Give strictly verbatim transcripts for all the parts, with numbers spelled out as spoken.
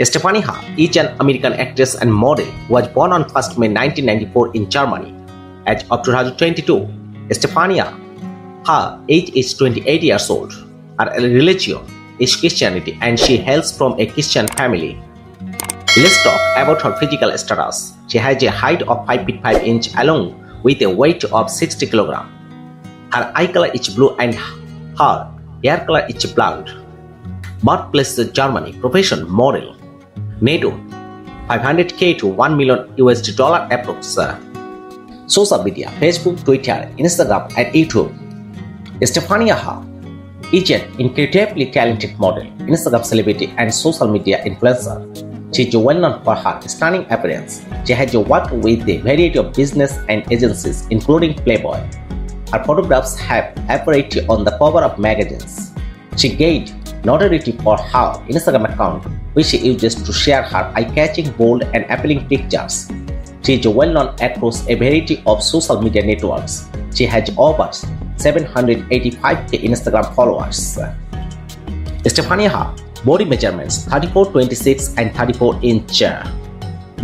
Estephania, an American actress and model, was born on first May nineteen ninety-four in Germany. As of two thousand twenty-two, Estephania, her age is twenty-eight years old. Her religion is Christianity and she hails from a Christian family. Let's talk about her physical status. She has a height of five feet five inches along with a weight of sixty kilograms. Her eye color is blue and her hair color is blonde. Birthplace Germany. Profession model. NATO five hundred K to one million U S D dollar approx. Social media: Facebook, Twitter, Instagram, and YouTube. Estephania is an incredibly talented model, Instagram celebrity, and social media influencer. She is well known for her stunning appearance. She has worked with a variety of business and agencies, including Playboy. Her photographs have appeared on the cover of magazines. She gained notoriety for her Instagram account, which she uses to share her eye-catching, bold, and appealing pictures. She is well known across a variety of social media networks. She has over seven hundred eighty-five K Instagram followers. Estephania. Body measurements: thirty-four, twenty-six, and thirty-four inch.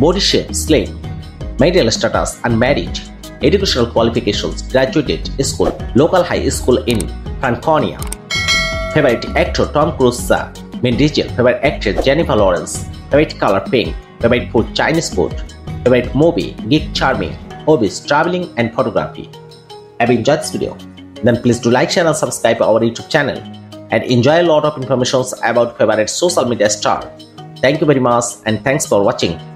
Body shape: slim. Marital status: unmarried. Educational qualifications: graduated school, local high school in Franconia. Favorite actor: Tom Cruise. Main region: favorite actress: Jennifer Lawrence. Favorite color: pink. Favorite food: Chinese food. Favorite movie: Geek Charming. Hobbies: traveling and photography. Have you enjoyed this video? Then please do like, share, and subscribe our YouTube channel. And enjoy a lot of information about favorite social media star. Thank you very much and thanks for watching.